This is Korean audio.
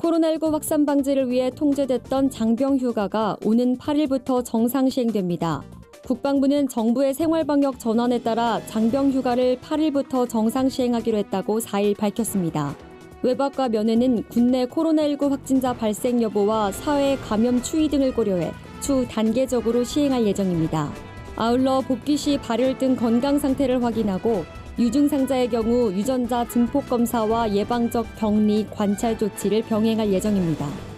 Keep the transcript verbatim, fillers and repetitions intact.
코로나십구 확산 방지를 위해 통제됐던 장병 휴가가 오는 팔일부터 정상 시행됩니다. 국방부는 정부의 생활방역 전환에 따라 장병 휴가를 팔일부터 정상 시행하기로 했다고 사일 밝혔습니다. 외박과 면회는 국내 코로나십구 확진자 발생 여부와 사회 감염 추이 등을 고려해 추후 단계적으로 시행할 예정입니다. 아울러 복귀 시 발열 등 건강 상태를 확인하고 유증상자의 경우 유전자 증폭 검사와 예방적 격리, 관찰 조치를 병행할 예정입니다.